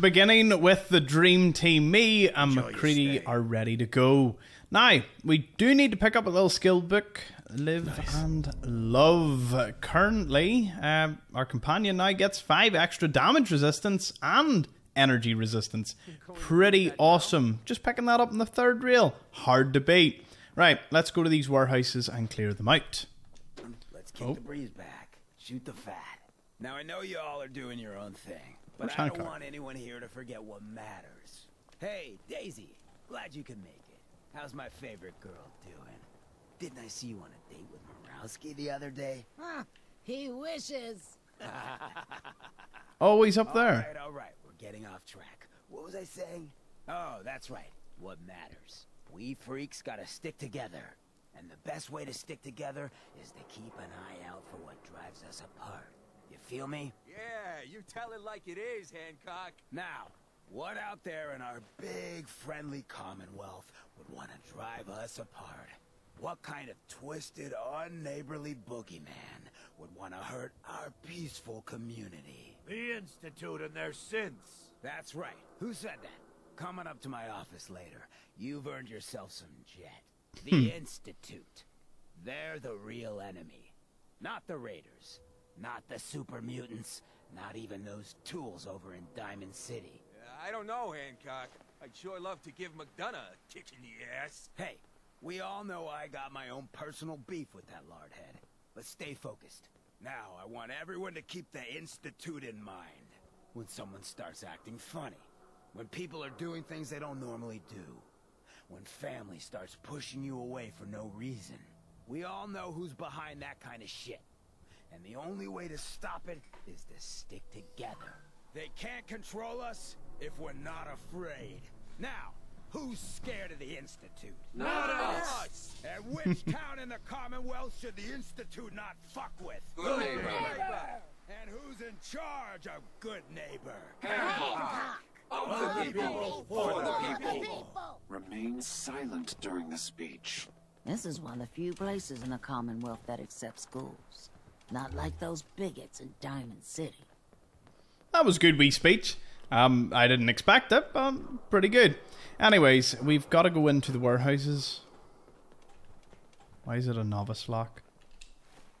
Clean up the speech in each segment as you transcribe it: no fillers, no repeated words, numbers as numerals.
Beginning with the dream team, me and MacCready are ready to go. Now, we do need to pick up a little skill book, Live and Love. Currently, our companion now gets 5 extra damage resistance and energy resistance. Pretty awesome. Just picking that up in the third rail. Hard to beat. Right, let's go to these warehouses and clear them out. Let's keep the breeze back. Shoot the fat. Now, I know you all are doing your own thing, but I don't want anyone here to forget what matters. Hey, Daisy, glad you could make it. How's my favorite girl doing? Didn't I see you on a date with Morowski the other day? Ah, he wishes. Oh, he's up there. All right, we're getting off track. What was I saying? Oh, that's right. What matters? We freaks gotta stick together. And the best way to stick together is to keep an eye out for what drives us apart. You feel me? Yeah, you tell it like it is, Hancock. Now, what out there in our big, friendly Commonwealth would want to drive us apart? What kind of twisted, unneighborly boogeyman would want to hurt our peaceful community? The Institute and their sins. That's right. Who said that? Coming up to my office later. You've earned yourself some jet. The Institute. They're the real enemy. Not the raiders. Not the super mutants. Not even those tools over in Diamond City. I don't know, Hancock. I'd sure love to give McDonough a kick in the ass. Hey, we all know I got my own personal beef with that lardhead. Let's stay focused. Now, I want everyone to keep the Institute in mind. When someone starts acting funny. When people are doing things they don't normally do. When family starts pushing you away for no reason. We all know who's behind that kind of shit. And the only way to stop it is to stick together. They can't control us if we're not afraid. Now, who's scared of the Institute? Not us! And which town in the Commonwealth should the Institute not fuck with? Good neighbor. And who's in charge of Good Neighbor? Hancock! Of the people! Remain silent during the speech. This is one of the few places in the Commonwealth that accepts ghouls. Not like those bigots in Diamond City. That was good wee speech. I didn't expect it, but pretty good. Anyways, we've got to go into the warehouses. Why is it a novice lock?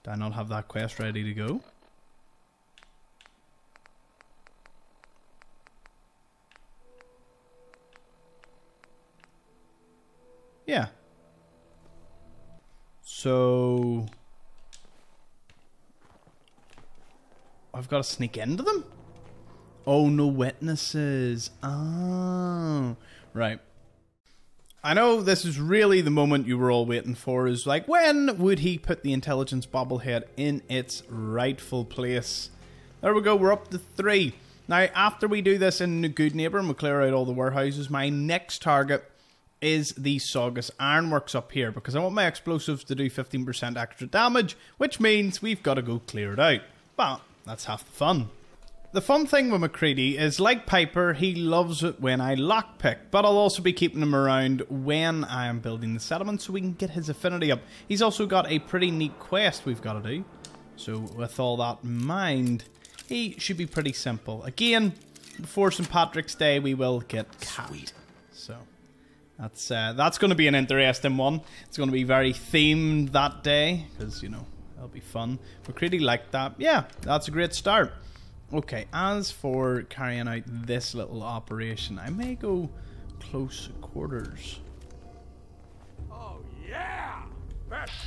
Do I not have that quest ready to go? Yeah. So... I've got to sneak into them? Oh, no witnesses. Oh, right. I know this is really the moment you were all waiting for, is like, when would he put the intelligence bobblehead in its rightful place? There we go, we're up to 3. Now, after we do this in Good Neighbor and we clear out all the warehouses, my next target is the Saugus Ironworks up here, because I want my explosives to do 15% extra damage, which means we've got to go clear it out. But that's half the fun. The fun thing with MacCready is, like Piper, he loves it when I lockpick, but I'll also be keeping him around when I am building the settlement so we can get his affinity up. He's also got a pretty neat quest we've got to do. So with all that in mind, he should be pretty simple. Again, before St. Patrick's Day, we will get cat. So that's going to be an interesting one. It's going to be very themed that day, because, you know, that'll be fun. MacCready liked that. Yeah, that's a great start. Okay, as for carrying out this little operation, I may go close quarters. Oh, yeah!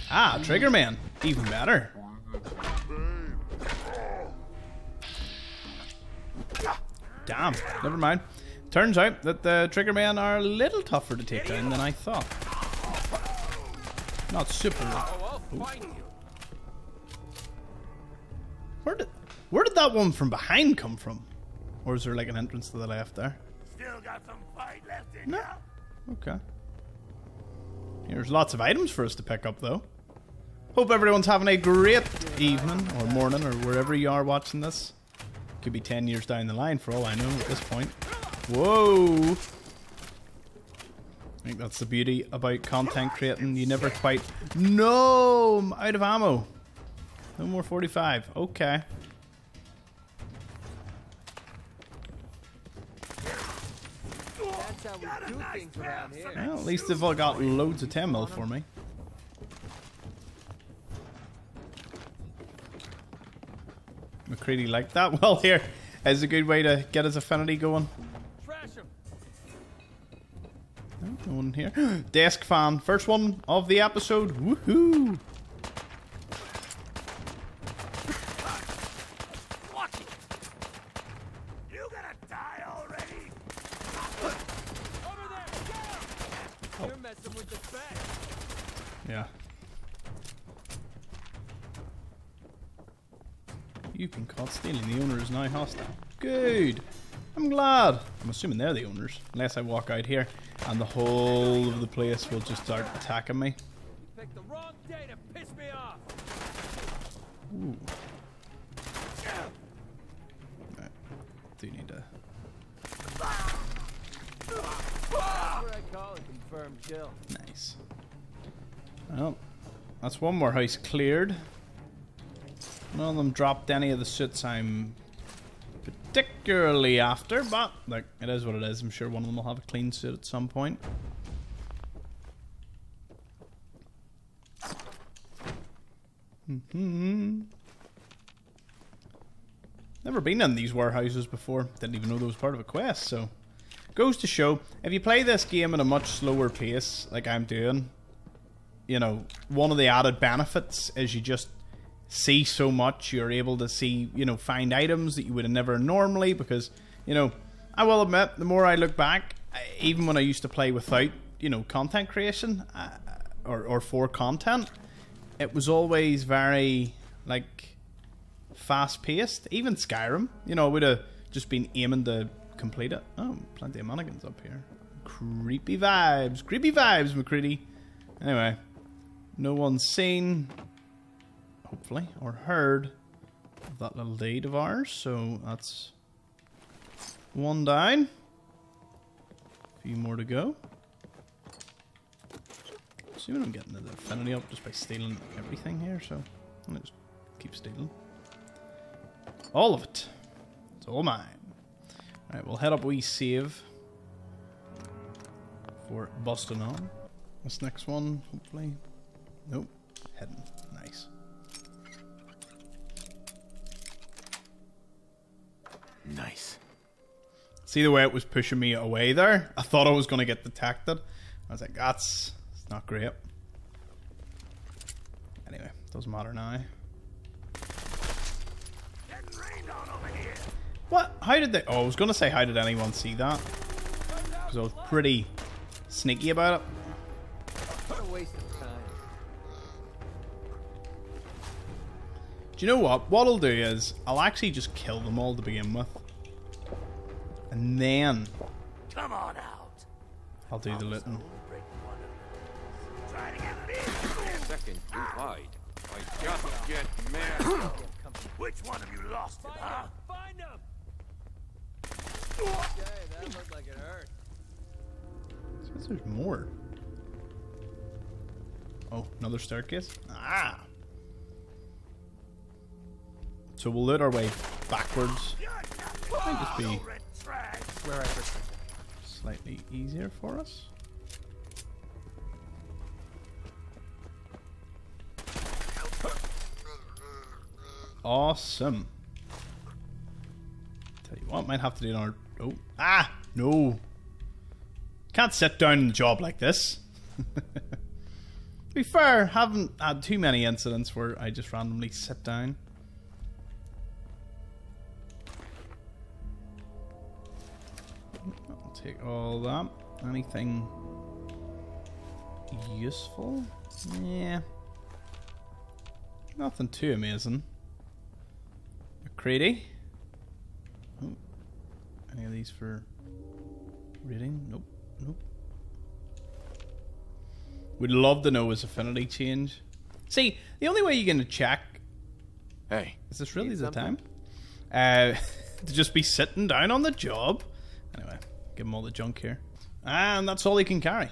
Ah, Triggerman. Even better. Damn, never mind. Turns out that the Triggerman are a little tougher to take down than I thought. Not super. Where did that one from behind come from? Or is there like an entrance to the left there? Still got some fight left in you. Okay. There's lots of items for us to pick up though. Hope everyone's having a great evening or morning or wherever you are watching this. Could be 10 years down the line for all I know at this point. Whoa! I think that's the beauty about content creating. You never quite... No! I'm out of ammo. No more 45. Okay. how we do things around here. Well, at least they've all got loads of ammo for me. MacCready liked that. Well, here is a good way to get his affinity going. Trash him. No one here. Desk fan. First one of the episode. Woohoo! Now hostile. Good. I'm glad. I'm assuming they're the owners. Unless I walk out here and the whole of the place will just start attacking me. You picked the wrong day to piss me off. Ooh. Right. Do you need to... Nice. Well, that's one more house cleared. None of them dropped any of the suits I'm particularly after, but like it is what it is. I'm sure one of them will have a clean suit at some point. Never been in these warehouses before. Didn't even know that was part of a quest. So, goes to show if you play this game at a much slower pace, like I'm doing, you know, one of the added benefits is you just see so much. You're able to see, you know, find items that you would have never normally, because, you know, I will admit, the more I look back, even when I used to play without, you know, content creation or for content, it was always very like fast paced. Even Skyrim, you know, I would have just been aiming to complete it. Oh, plenty of mannequins up here. Creepy vibes. Creepy vibes, MacCready. Anyway, no one's seen, hopefully, or heard of that little deed of ours, so that's one down. A few more to go. See what I'm getting to the affinity up just by stealing everything here, so I'm gonna just keep stealing. All of it. It's all mine. Alright, we'll head up wee save for busting on. This next one, hopefully. Nope. Heading. Nice. Nice. See the way it was pushing me away there? I thought I was going to get detected. I was like, that's not great. Anyway, doesn't matter now. Getting rained on over here. What? How did they... Oh, I was going to say, how did anyone see that? Because I was pretty sneaky about it. What a waste of time. Do you know what? What I'll do is, I'll actually just kill them all to begin with. And then... Come on out. I'll do the looting. Second, you hide. I just get mad. Which one of you lost it, huh? Find him! Okay, that looked like it hurt. Since there's more. Oh, another staircase? Ah! So we'll loot our way backwards. Might just be slightly easier for us. Awesome. Tell you what, might have to do another. Oh, ah, no. Can't sit down in a job like this. To be fair, haven't had too many incidents where I just randomly sit down. Take all that. Anything useful? Yeah. Nothing too amazing. MacCready. Oh. Any of these for reading? Nope. Nope. Would love to know his affinity change. See, the only way you're gonna check. Hey. Is this really the time? To just be sitting down on the job. Anyway. Give him all the junk here. And that's all he can carry.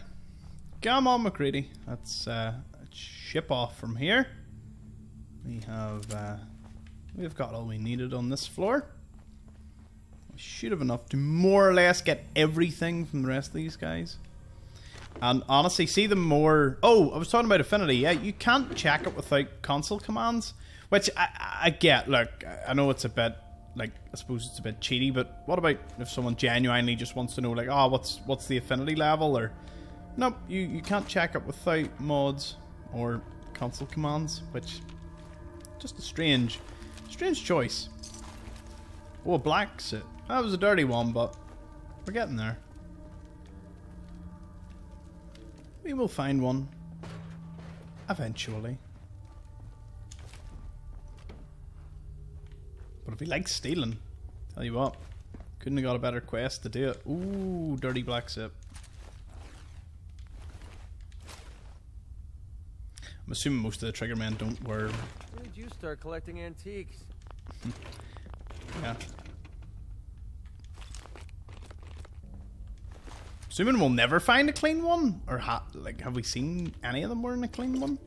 Come on, MacCready. Let's ship off from here. We've got all we needed on this floor. should have enough to more or less get everything from the rest of these guys. And honestly, see them more... Oh, I was talking about Affinity. Yeah, you can't check it without console commands, which I get. Look, I know it's a bit... Like, I suppose it's a bit cheaty, but what about if someone genuinely just wants to know, like, oh, what's the Affinity level? Or... Nope, you can't check it without mods or console commands, which... Just a strange choice. Oh, a black suit. That was a dirty one, but we're getting there. We will find one eventually. But if he likes stealing, tell you what, couldn't have got a better quest to do it. Ooh, dirty black suit. I'm assuming most of the trigger men don't wear. When did you start collecting antiques? Yeah. Assuming we'll never find a clean one, or like, have we seen any of them wearing a clean one?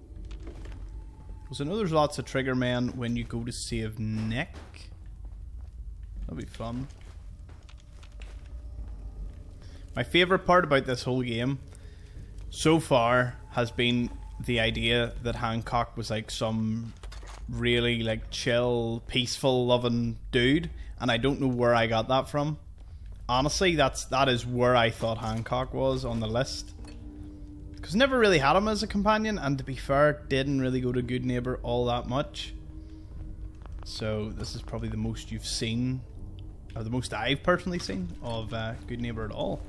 Because I know there's lots of trigger men when you go to save Nick. That'll be fun. My favorite part about this whole game so far has been the idea that Hancock was like some really like chill, peaceful loving dude, and I don't know where I got that from. Honestly, that is where I thought Hancock was on the list, because never really had him as a companion, and to be fair, didn't really go to Goodneighbor all that much. So this is probably the most you've seen, or the most I've personally seen of Goodneighbor at all.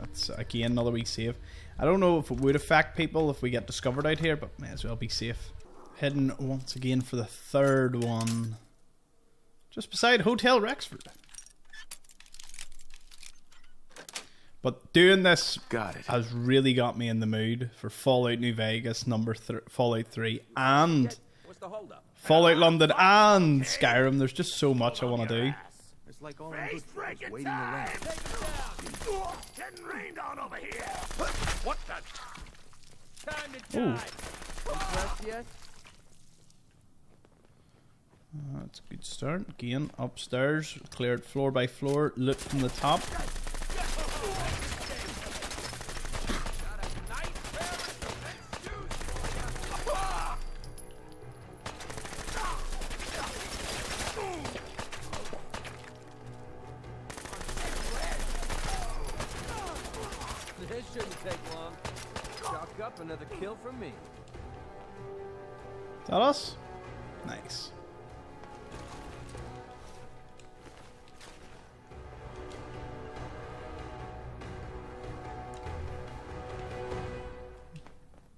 That's, again, another week save. I don't know if it would affect people if we get discovered out here, but may as well be safe. Heading once again for the third one. Just beside Hotel Rexford. But doing this has really got me in the mood for Fallout New Vegas, Fallout 3, and Fallout London, and Skyrim. There's just so much I want to do. It's like all I'm waiting around. Getting rained on over here. What the? Time to die. That's a good start. Again, upstairs, cleared floor by floor. Loot from the top. Is that us? Nice.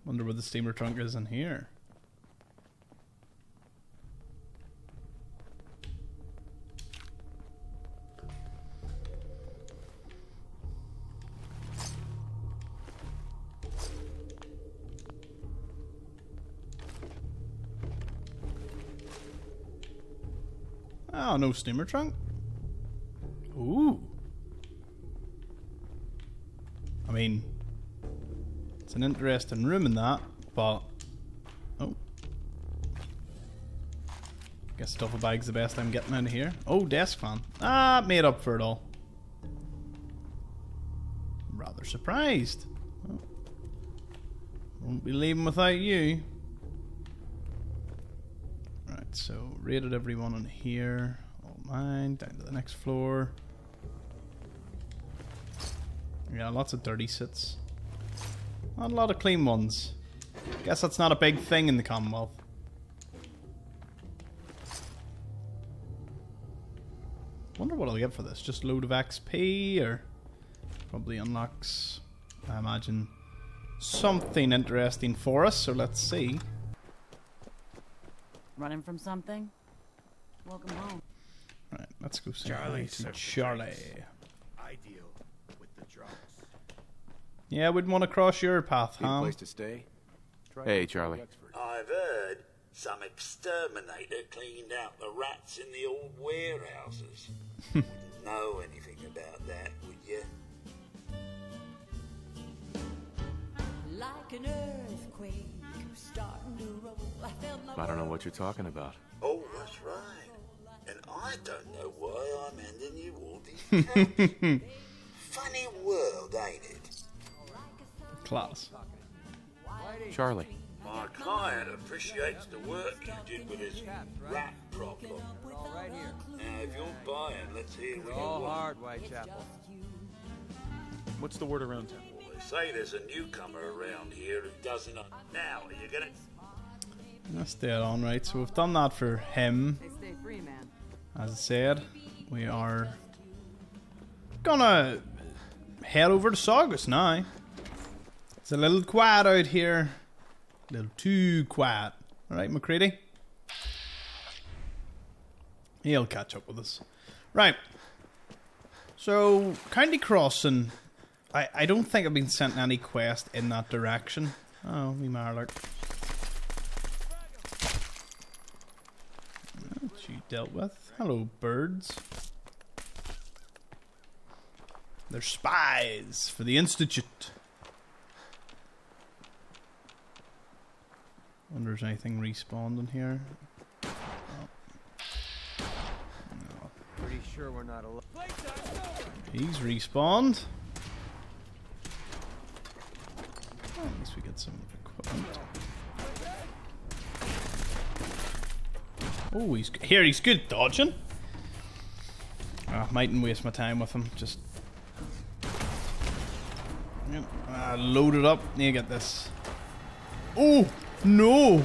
Wonder where the steamer trunk is in here. Oh, no steamer trunk. Ooh. I mean, it's an interesting room in that, but oh, guess duffel bag's the best I'm getting out of here. Oh, desk fan. Ah, made up for it all. I'm rather surprised. Oh. Won't be leaving without you. So raided everyone in here, all mine, down to the next floor. Yeah, lots of dirty sits. Not a lot of clean ones. Guess that's not a big thing in the Commonwealth. Wonder what I'll get for this. Just a load of XP, or probably unlocks, I imagine, something interesting for us, so let's see. Running from something? Welcome home. Alright, let's go see Charlie. Ideal with the drugs. Yeah, I wouldn't want to cross your path, huh? Place to stay. Hey, Charlie. I've heard some exterminator cleaned out the rats in the old warehouses. Wouldn't know anything about that, would you? Like an earthquake. I don't know what you're talking about. Oh, that's right. And I don't know why I'm handing you all these jobs. Funny world, ain't it? Class. Charlie. My client appreciates the work you did with his rat problem. Right here. Now, if you're buying, let's hear what you want. All hard, Whitechapel. What's the word around town? Well, they say there's a newcomer around here who doesn't. Now, are you gonna? That's dead on, right? So we've done that for him. As I said, we are gonna head over to Saugus now. It's a little quiet out here. A little too quiet. Alright, MacCready? He'll catch up with us. Right. So, County Crossing. I don't think I've been sent any quest in that direction. Oh, we Marlock. That's you dealt with. Hello, birds. They're spies for the Institute. Wonder if there's anything respawned in here. Oh. No. Pretty sure we're not alone. He's respawned. Oh, at least we get some equipment. Oh, he's here. He's good dodging. I mightn't waste my time with him. Just yep. Load it up. You get this. Oh. No!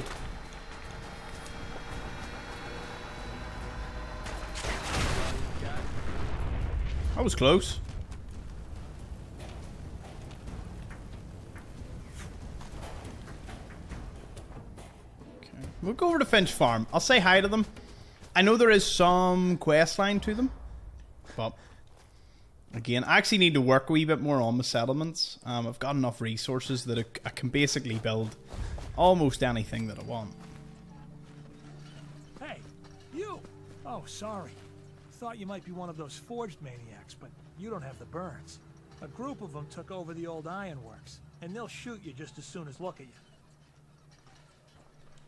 I was close. Okay. We'll go over to Finch Farm. I'll say hi to them. I know there is some quest line to them. But, again, I actually need to work a wee bit more on my settlements. I've got enough resources that I can basically build almost anything that I want. Hey, you! Oh, sorry. Thought you might be one of those forged maniacs, but you don't have the burns. A group of them took over the old ironworks, and they'll shoot you just as soon as look at you.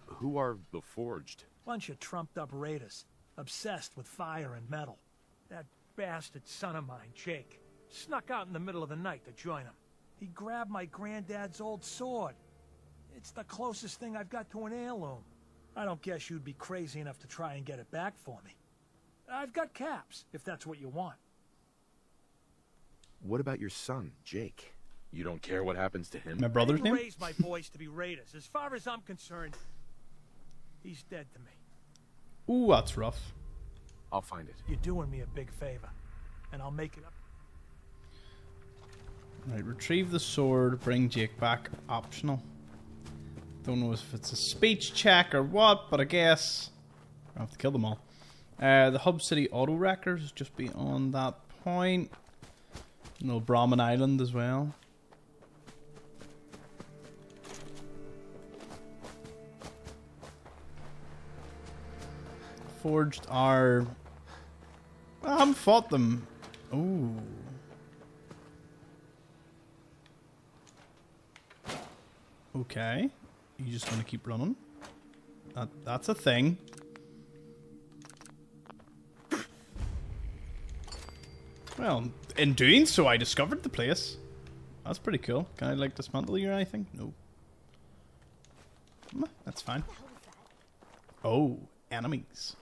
Who are the forged? Bunch of trumped-up raiders, obsessed with fire and metal. That bastard son of mine, Jake, snuck out in the middle of the night to join him. He grabbed my granddad's old sword. It's the closest thing I've got to an heirloom. I don't guess you'd be crazy enough to try and get it back for me. I've got caps, if that's what you want. What about your son, Jake? You don't care what happens to him? My brother's name? I raised my boys to be raiders. As far as I'm concerned, he's dead to me. Ooh, that's rough. I'll find it. You're doing me a big favor, and I'll make it up. Right, retrieve the sword, bring Jake back, optional. Don't know if it's a speech check or what, but I guess I have to kill them all. The Hub City Auto Wreckers just beyond that point. No Brahmin Island as well. Forged are. I haven't fought them. Ooh. Okay. You just want to keep running. That's a thing. Well, in doing so, I discovered the place. That's pretty cool. Can I, like, dismantle you or anything? No. That's fine. Oh, enemies.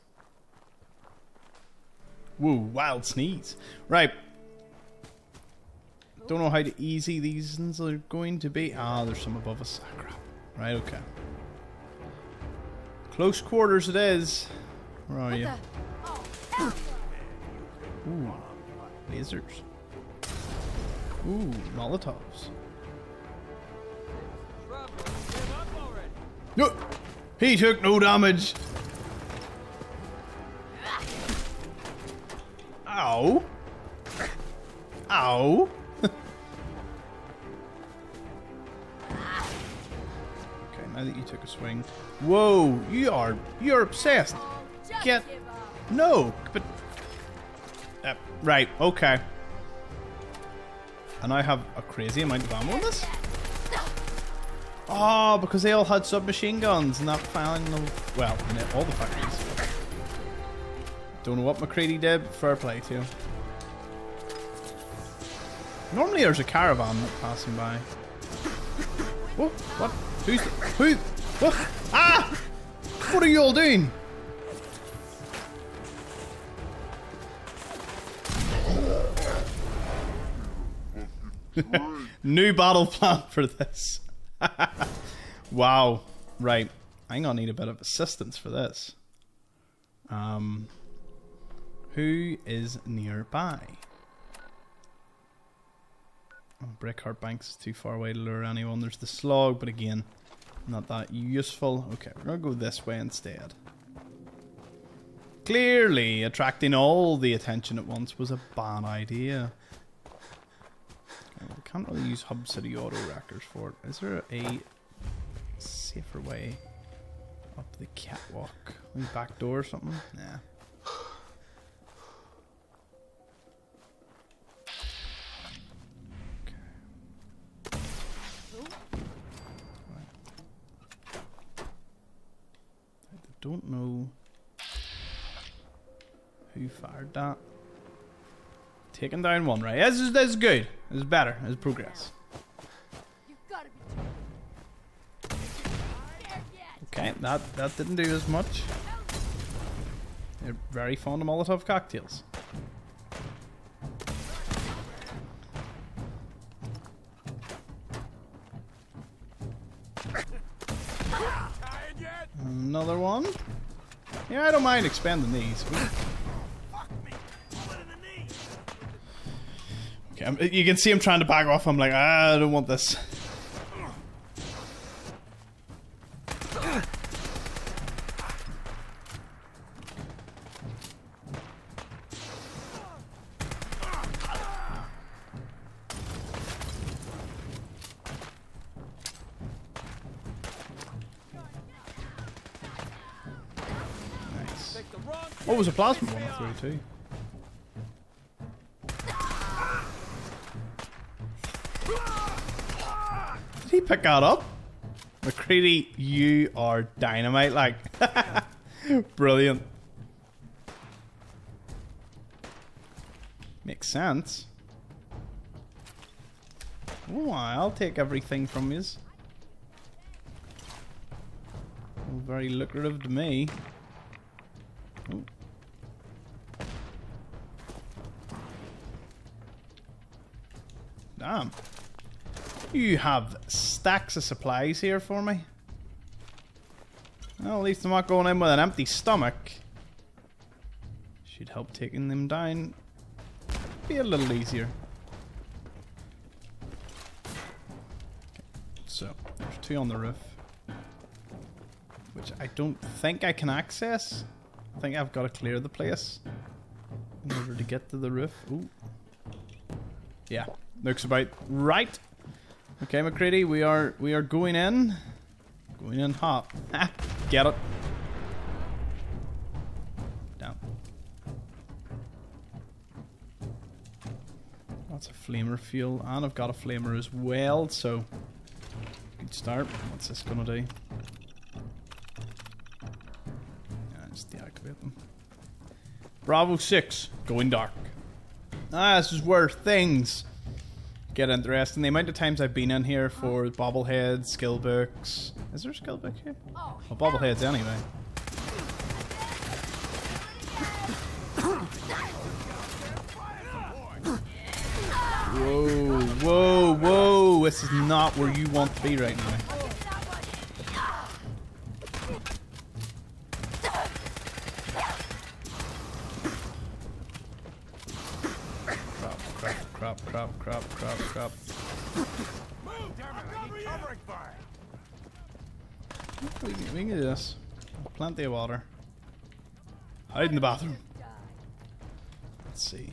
Whoa, wild sneeze. Right. Don't know how easy these ones are going to be. Ah, there's some above us. Oh, crap. Right, okay. Close quarters it is. Where are you? Ooh, lasers. Ooh, Molotovs. No! He took no damage! Ow! Ow! I think you took a swing. Whoa, you're obsessed. Get no, but right, okay. And I have a crazy amount of ammo on this. Oh, because they all had submachine guns and that final... Well, in all the factories. Don't know what MacCready did, but fair play to him. Normally there's a caravan that's passing by. What? What? Who's... Who? What? Ah! What are you all doing? New battle plan for this. Wow. Right. I'm gonna need a bit of assistance for this. Who is nearby? Oh, Breakheart Banks is too far away to lure anyone. There's the slog, but again, not that useful. Okay, we're gonna go this way instead. Clearly, attracting all the attention at once was a bad idea. I can't really use Hub City Auto Wreckers for it. Is there a safer way up the catwalk? Like back door or something? Nah. Okay. Right. I don't know who fired that. Taking down one, right? This is good. This is better. This is progress. Okay, that didn't do as much. They're very fond of Molotov cocktails. Another one. Yeah, I don't mind expanding these. Okay, you can see I'm trying to back off. I'm like, I don't want this. Nice. Oh, it was a plasma one I threw too. Pick that up. MacCready, you are dynamite, like. Brilliant. Makes sense. Oh, I'll take everything from you. Very lucrative to me. Ooh. Damn. You have stacks of supplies here for me. Well, at least I'm not going in with an empty stomach. Should help taking them down. Be a little easier. Okay, so, there's two on the roof. Which I don't think I can access. I think I've got to clear the place in order to get to the roof. Ooh. Yeah, looks about right. Okay, MacCready, we are going in. Going in hot. Get it. Down. Lots of flamer fuel, and I've got a flamer as well, so good start. What's this gonna do? Yeah, just deactivate them. Bravo 6, going dark. Ah, this is where things get interesting. The amount of times I've been in here for bobbleheads, skill books. Is there a skill book here? Well, bobbleheads anyway. Whoa, whoa, whoa. This is not where you want to be right now. Crap. We can do this. Plenty of water. Hide in the bathroom. Let's see.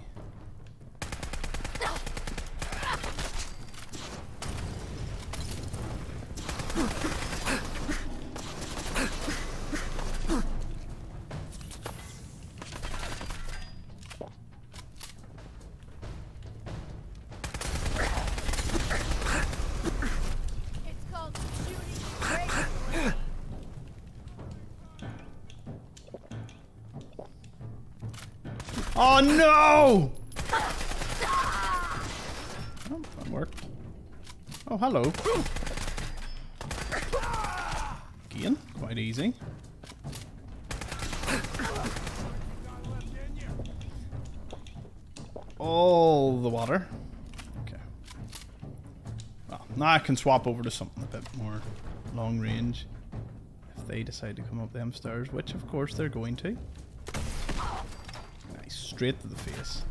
Oh no! Oh, that worked. Oh, hello. Again, quite easy. All the water. Okay. Well, now I can swap over to something a bit more long range. If they decide to come up them stairs, which of course they're going to. Nice, straight to the face.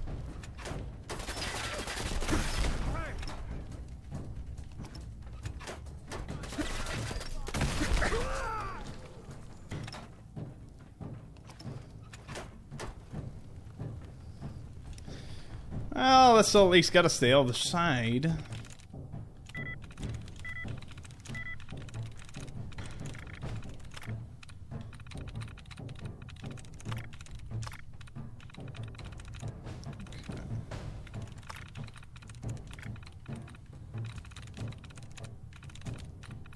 Well, let's at least gotta stay on the side.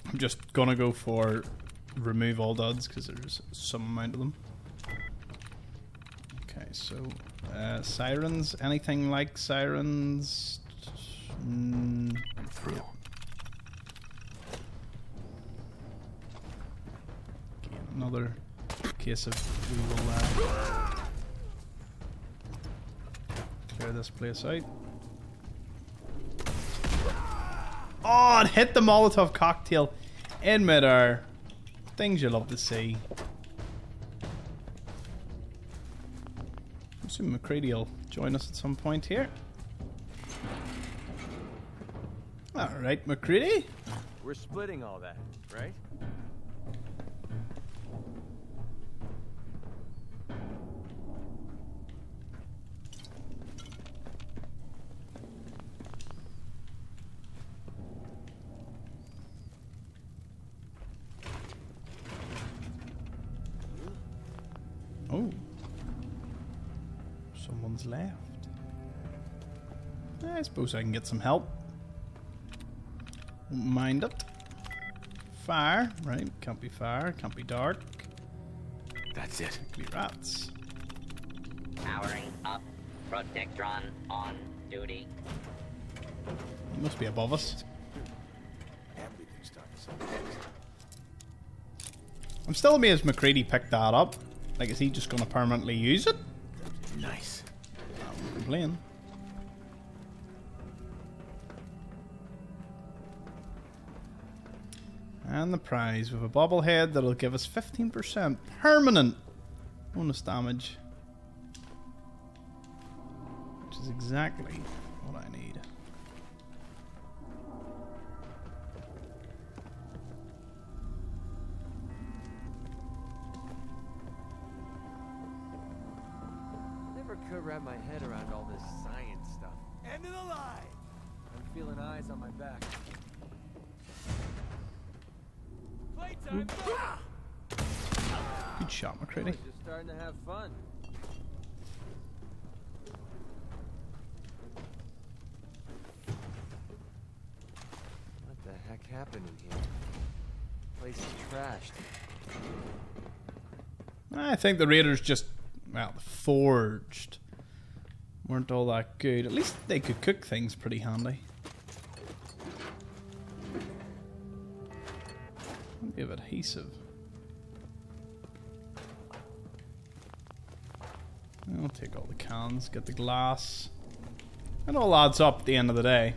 I'm just gonna go for remove all duds because there's some amount of them. Okay, so sirens, anything like sirens? Yeah. Okay, another case of we will clear this place out. Oh, it hit the Molotov cocktail in midair. Things you love to see. I'm assuming MacCready will join us at some point here. Alright, MacCready. We're splitting all that, right? Left. I suppose I can get some help. Won't mind it. Fire, right? Can't be fire. Can't be dark. That's it. Can't be rats. Powering up. Protectron on duty. He must be above us. I'm still amazed MacCready picked that up. Like, is he just going to permanently use it? Nice. Playing. And the prize with a bobblehead that'll give us 15% permanent bonus damage, which is exactly what I need. Could wrap my head around all this science stuff. End of the line! I'm feeling eyes on my back. Playtime! Good shot, MacCready. Just starting to have fun. What the heck happened in here? The place is trashed. I think the raiders just... well, the Forged weren't all that good. At least they could cook things pretty handy. Plenty of adhesive. I'll take all the cans, get the glass. It all adds up at the end of the day.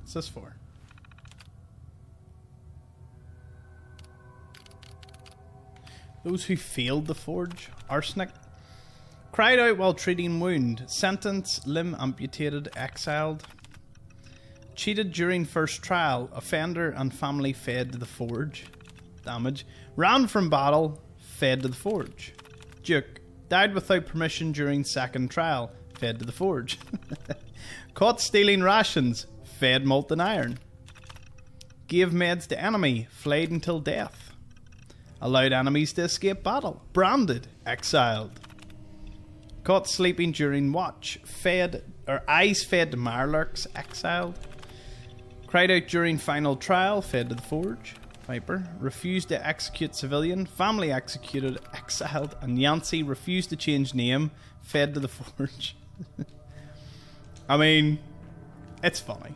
What's this for? Those who failed the forge, arsenic, cried out while treating wound, sentenced, limb amputated, exiled, cheated during first trial, offender and family fed to the forge, damage, ran from battle, fed to the forge, duke, died without permission during second trial, fed to the forge, caught stealing rations, fed molten iron, gave meds to enemy, flayed until death. Allowed enemies to escape battle. Branded. Exiled. Caught sleeping during watch. Fed. Or eyes fed to Marlurks. Exiled. Cried out during final trial. Fed to the forge. Piper refused to execute civilian, family executed, exiled, and Yancey refused to change name, fed to the Forge. I mean, it's funny.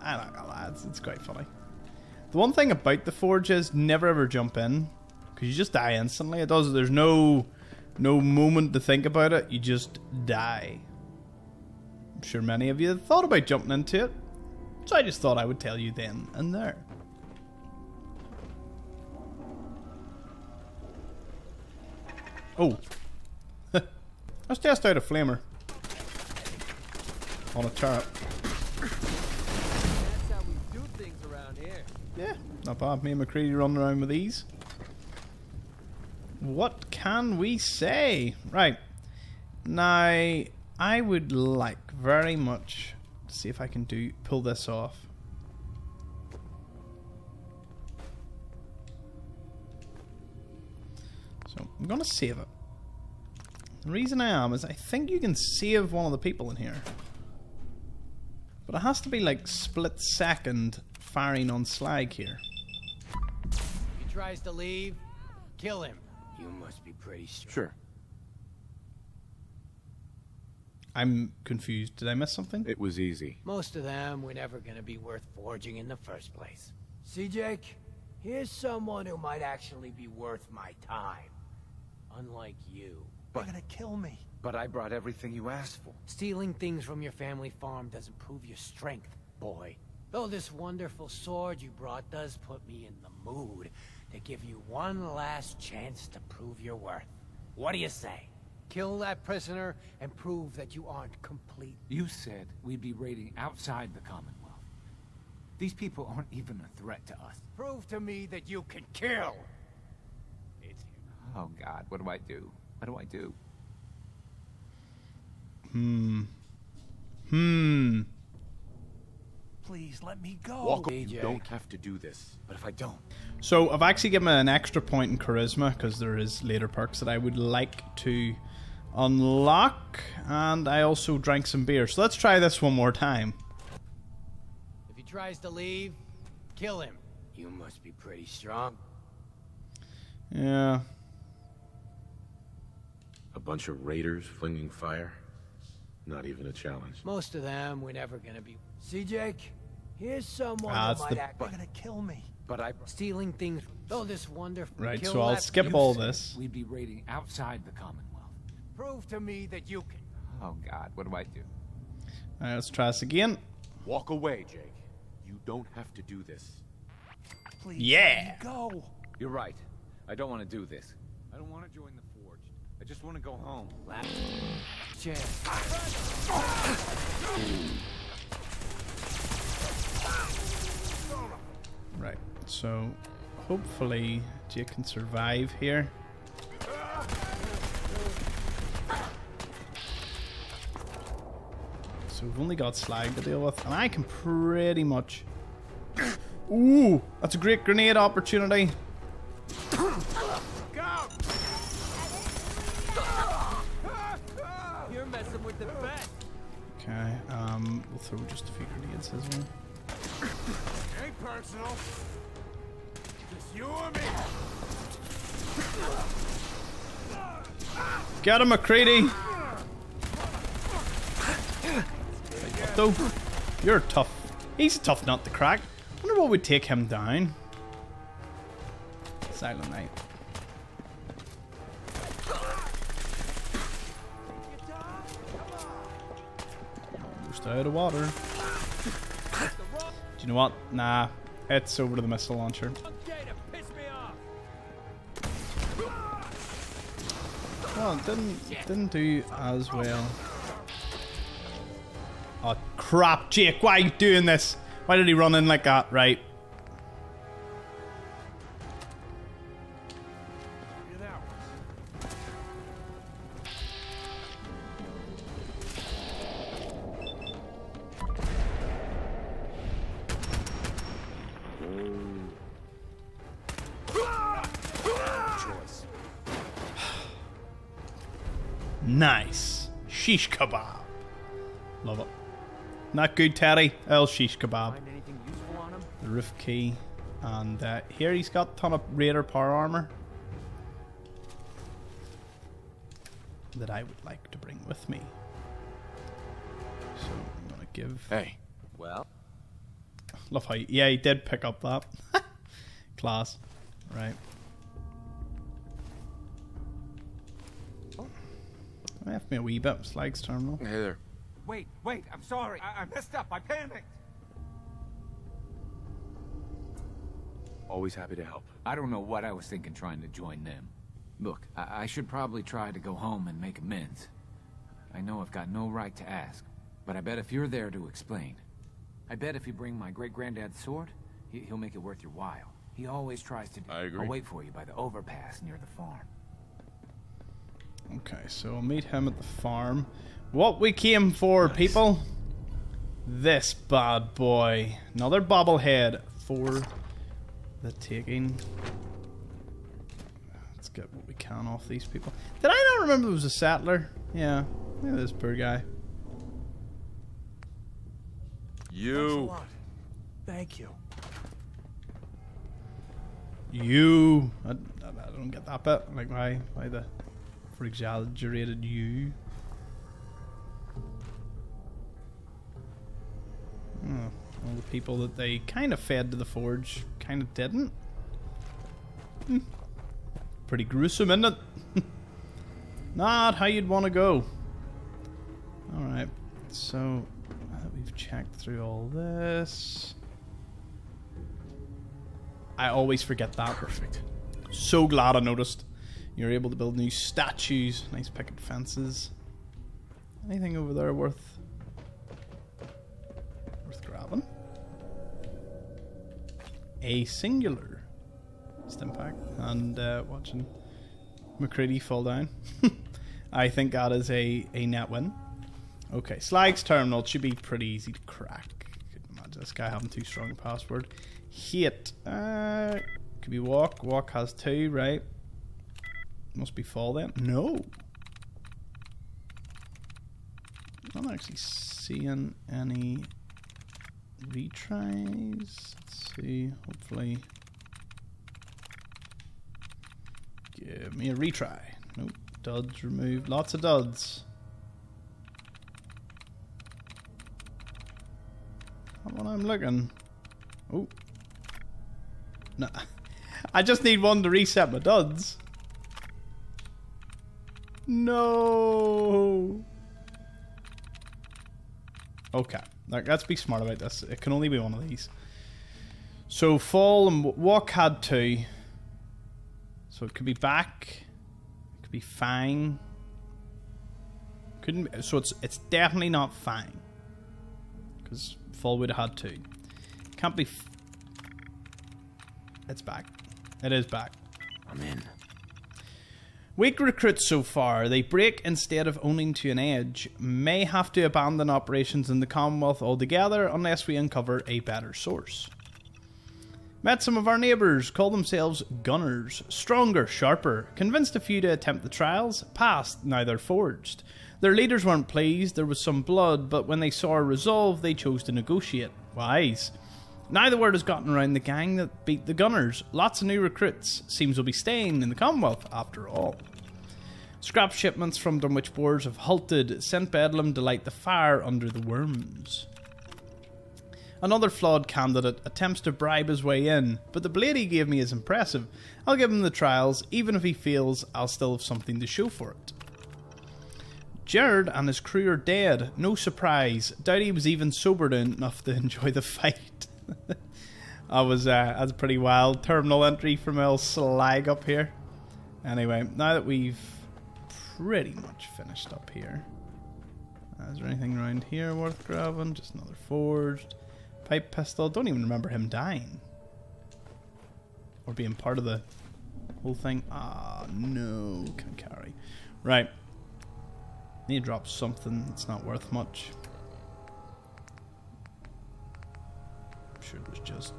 I'm not gonna lie, it's quite funny. The one thing about the Forge is never ever jump in, because you just die instantly. It does. There's no moment to think about it. You just die. I'm sure many of you thought about jumping into it, so I just thought I would tell you then and there. Oh, let's test out a flamer on a turret. That's how we do things around here. Yeah, not bad. Me and MacCready running around with these. What can we say? Right, now I would like very much to see if I can pull this off. So I'm gonna save it. The reason I am is I think you can save one of the people in here, but it has to be like split second firing on Slag here. If he tries to leave, kill him. You must be pretty sure. Sure. I'm confused. Did I miss something? It was easy. Most of them were never going to be worth forging in the first place. See, Jake? Here's someone who might actually be worth my time. Unlike you. But you're going to kill me. But I brought everything you asked for. Stealing things from your family farm doesn't prove your strength, boy. Though this wonderful sword you brought does put me in the mood to give you one last chance to prove your worth. What do you say? Kill that prisoner and prove that you aren't complete. You said we'd be raiding outside the Commonwealth. These people aren't even a threat to us. Prove to me that you can kill! It's... Oh God, what do I do? What do I do? Please let me go. Walk away. You don't have to do this, but if I don't... So I've actually given an extra point in charisma because there is later perks that I would like to unlock, and I also drank some beer. So let's try this one more time. If he tries to leave, kill him. You must be pretty strong. Yeah. A bunch of raiders flinging fire. Not even a challenge. Most of them were never going to be... See, Jake? Here's someone who might act like... They're gonna kill me. But I'm stealing things. Oh, this wonderful. Right, so I'll skip all this. We'd be raiding outside the Commonwealth. Prove to me that you can. Oh God, what do I do? All right, let's try this again. Walk away, Jake. You don't have to do this. Please. Yeah. Go. You're right. I don't want to do this. I don't want to join the Forge. I just want to go home. Last chance. Right, so hopefully Jake can survive here. So we've only got Slag to deal with, and I can pretty much... Ooh, that's a great grenade opportunity. You're messing with the best. Okay, we'll throw just a few grenades as well. Ain't personal. Just you and me. Get him, MacCready. Though, you're tough. He's a tough nut to crack. Wonder what would take him down. Silent Night. Almost out of water. Do you know what? Nah, it's over to the missile launcher. Well, it didn't do as well. Oh crap, Jake! Why are you doing this? Why did he run in like that? Right. Nice. Sheesh kebab. Love it. Not good, Terry. El sheesh kebab. The roof key. And here he's got a ton of Raider power armor that I would like to bring with me. So I'm gonna give. Hey. Well. Love how. Yeah, he did pick up that. Class. Right. I have me a wee bit of Slag's terminal. Hey there. Wait, wait, I'm sorry. I messed up. I panicked. Always happy to help. I don't know what I was thinking trying to join them. Look, I should probably try to go home and make amends. I know I've got no right to ask, but I bet if you're there to explain, I bet if you bring my great-granddad's sword, he'll make it worth your while. He always tries to do. I agree. I'll wait for you by the overpass near the farm. Okay, so we'll meet him at the farm. What we came for, nice. People. This bad boy. Another bobblehead for the taking. Let's get what we can off these people. Did I not remember there was a settler? Yeah. Look at this poor guy. You. Thank you. You. I don't get that bit. Like, why the for exaggerated you? Oh, all the people that they kind of fed to the forge kind of didn't. Pretty gruesome, isn't it? Not how you'd want to go. Alright, so we've checked through all this. I always forget that. Perfect. So glad I noticed. You're able to build new statues. Nice picket fences. Anything over there worth grabbing? A singular Stimpak and watching MacCready fall down. I think that is a net win. Okay, Slag's terminal should be pretty easy to crack. Couldn't imagine this guy having too strong a password. Hit. Could be walk. Walk has two, right? Must be fall then. No. I'm not actually seeing any retries. Let's see. Hopefully. Give me a retry. Nope. Duds removed. Lots of duds. Not what I'm looking. Oh. Nah. I just need one to reset my duds. No. Okay. Like, let's be smart about this. It can only be one of these. So fall and walk had two. So it could be back. It could be fang. Couldn't be, so it's definitely not fang. Because fall would have had two. Can't be. It's back. It is back. I'm in. Weak recruits so far. They break instead of owning to an edge. May have to abandon operations in the Commonwealth altogether unless we uncover a better source. Met some of our neighbours. Call themselves gunners. Stronger, sharper. Convinced a few to attempt the trials. Passed, now they're forged. Their leaders weren't pleased. There was some blood, but when they saw our resolve, they chose to negotiate. Wise. Now the word has gotten around the gang that beat the gunners. Lots of new recruits. Seems we'll be staying in the Commonwealth after all. Scrap shipments from Dunwich Borers have halted. Sent Bedlam to light the fire under the worms. Another flawed candidate attempts to bribe his way in, but the blade he gave me is impressive. I'll give him the trials. Even if he fails, I'll still have something to show for it. Jared and his crew are dead. No surprise. Doubt he was even sobered enough to enjoy the fight. That's a pretty wild terminal entry from El Slag up here. Anyway, now that we've pretty much finished up here, is there anything around here worth grabbing? Just another forged pipe pistol. Don't even remember him dying or being part of the whole thing. Ah, no, can't carry. Right, need to drop something that's not worth much. It was just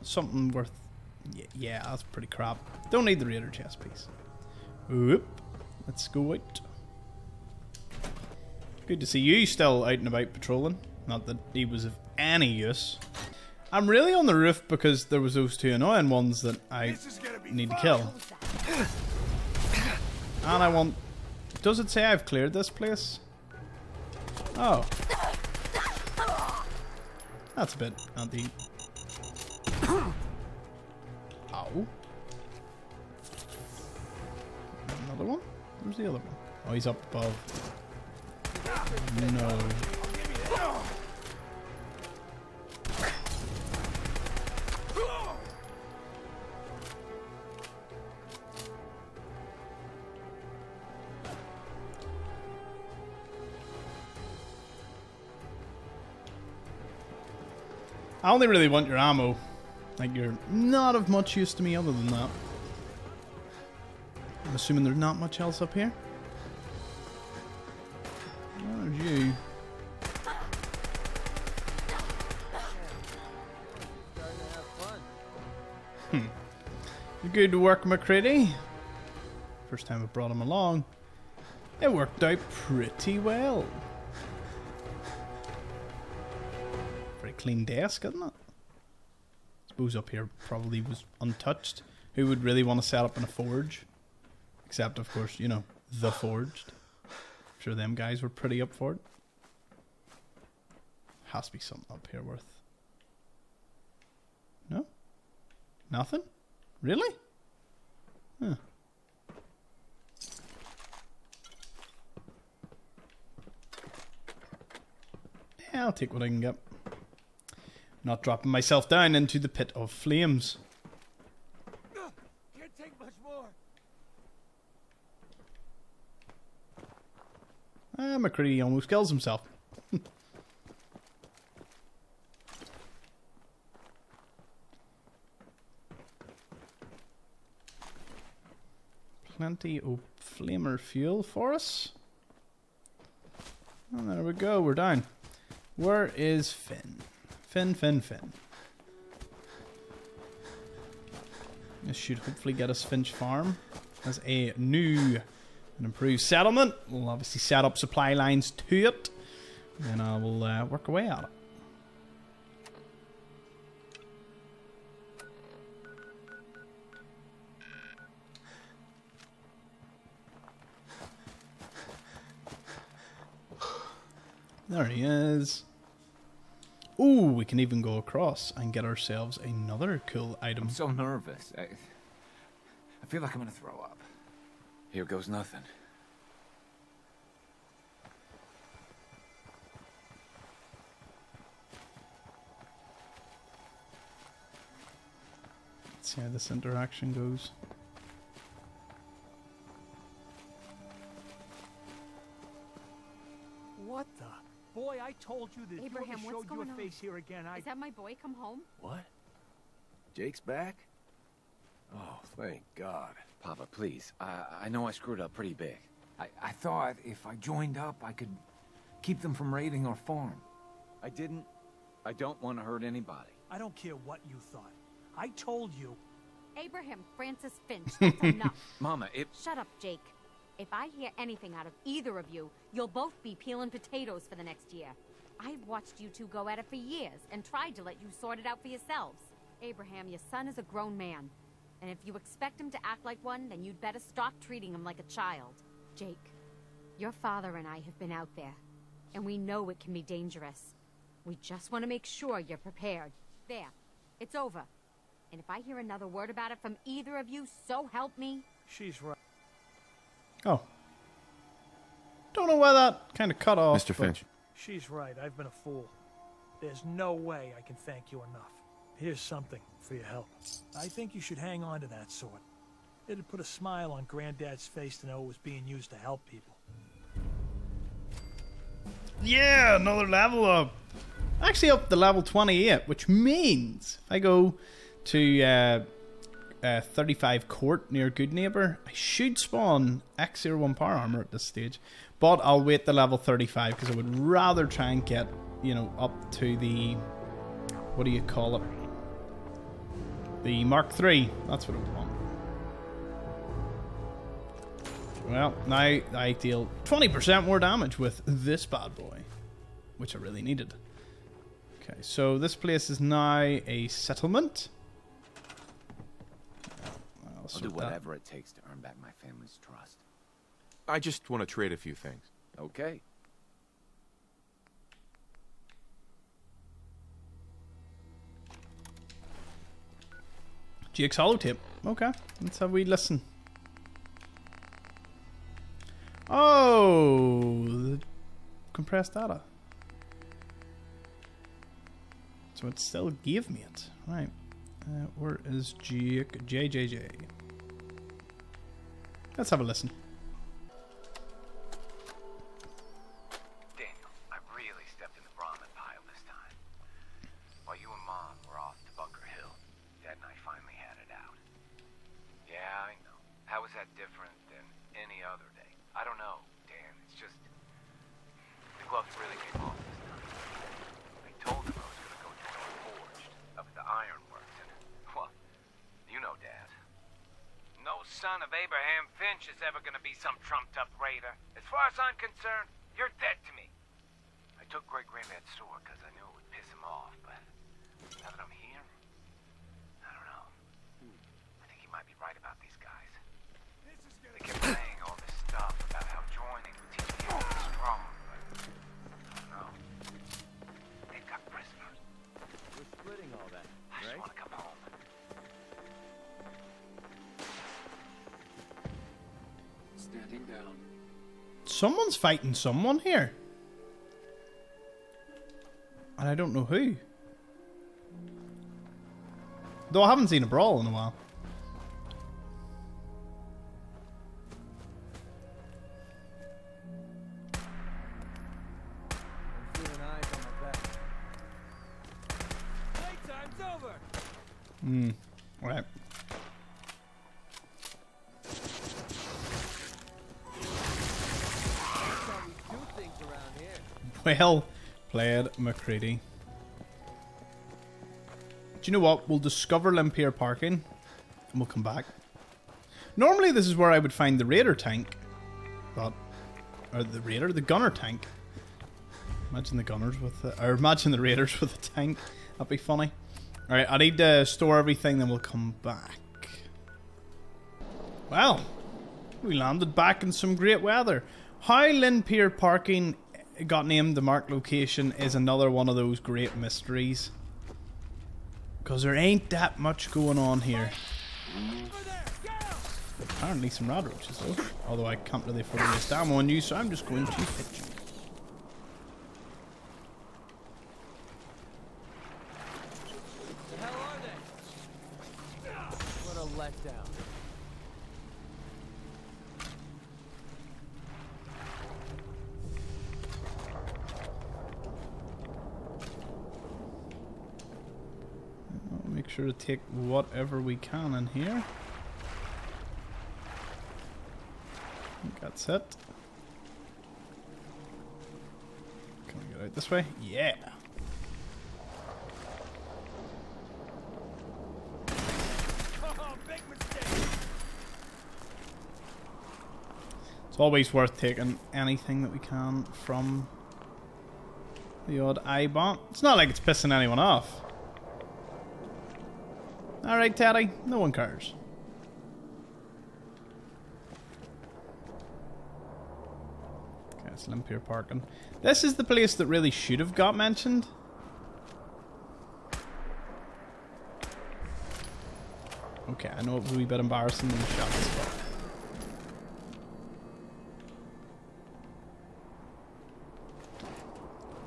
something worth. Yeah, that's pretty crap. Don't need the Raider chest piece. Whoop. Let's go out. Good to see you still out and about patrolling. Not that he was of any use. I'm really on the roof because there was those two annoying ones that I need to kill. And I want... Does it say I've cleared this place? Oh. That's a bit anti... Ow. Another one? Where's the other one? Oh, he's up above. No. I only really want your ammo. Like, you're not of much use to me other than that. I'm assuming there's not much else up here. Where's you? Hmm. Good work, MacCready. First time I brought him along. It worked out pretty well. Clean desk, isn't it? I suppose up here probably was untouched. Who would really want to set up in a forge? Except, of course, you know, The Forged. I'm sure them guys were pretty up for it. Has to be something up here worth. No? Nothing? Really? Huh. Yeah, I'll take what I can get. Not dropping myself down into the pit of flames. Can't take much more. Ah, MacCready almost kills himself. Plenty of flamer fuel for us. And there we go, we're down. Where is Finn? Finn. This should hopefully get us Finch Farm as a new and improved settlement. We'll obviously set up supply lines to it, and I will work away at it. There he is. Ooh, we can even go across and get ourselves another cool item. I'm so nervous. I feel like I'm gonna throw up. Here goes nothing. Let's see how this interaction goes. What the? Boy, I told you this. Abraham, what's going on? Is that my boy come home? What? Jake's back? Oh, thank God. Papa, please. I know I screwed up pretty big. I thought if I joined up, I could keep them from raiding our farm. I didn't. I don't want to hurt anybody. I don't care what you thought. I told you. Abraham Francis Finch, that's enough. Mama, it... Shut up, Jake. If I hear anything out of either of you, you'll both be peeling potatoes for the next year. I've watched you two go at it for years and tried to let you sort it out for yourselves. Abraham, your son is a grown man. And if you expect him to act like one, then you'd better stop treating him like a child. Jake, your father and I have been out there, and we know it can be dangerous. We just want to make sure you're prepared. There. It's over. And if I hear another word about it from either of you, so help me. She's right. Oh. Don't know why that kind of cut off. Mr. Finch. She's right. I've been a fool. There's no way I can thank you enough. Here's something for your help. I think you should hang on to that sword. It'd put a smile on Granddad's face to know it was being used to help people. Yeah, another level up. Actually up to level 28, which means if I go to... 35 Court near Goodneighbor. I should spawn X01 power armor at this stage, but I'll wait to level 35 because I would rather try and get, you know, up to the, what do you call it? The Mark III. That's what I want. Well, now I deal 20% more damage with this bad boy, which I really needed. Okay, so this place is now a settlement. I'll do whatever it takes to earn back my family's trust. I just want to trade a few things. Okay. GX hollow tape. Okay, let's have a wee listen. Oh, the compressed data. So it still gave me it. Right. Where is JJJ? Let's have a listen. Someone's fighting someone here. And I don't know who. Though I haven't seen a brawl in a while. Well played, MacCready. Do you know what? We'll discover Limpier parking and we'll come back. Normally this is where I would find the raider tank. But, or the raider? The gunner tank. Imagine the gunners with the, or imagine the raiders with a tank. That'd be funny. Alright, I need to store everything, then we'll come back. Well, we landed back in some great weather. How Limpier parking got named the marked location is another one of those great mysteries, because there ain't that much going on here. Apparently some rad roaches though, although I can't really afford this ammo on you, so I'm just going to pitch you. Sure to take whatever we can in here. I think that's it. Can we get out this way? Yeah. Oh, big mistake. It's always worth taking anything that we can from the odd I-bomb. It's not like it's pissing anyone off. Alright, Teddy, no one cares. Okay, it's Limpier parking. This is the place that really should have got mentioned. Okay, I know it would be a bit embarrassing when we shot this spot.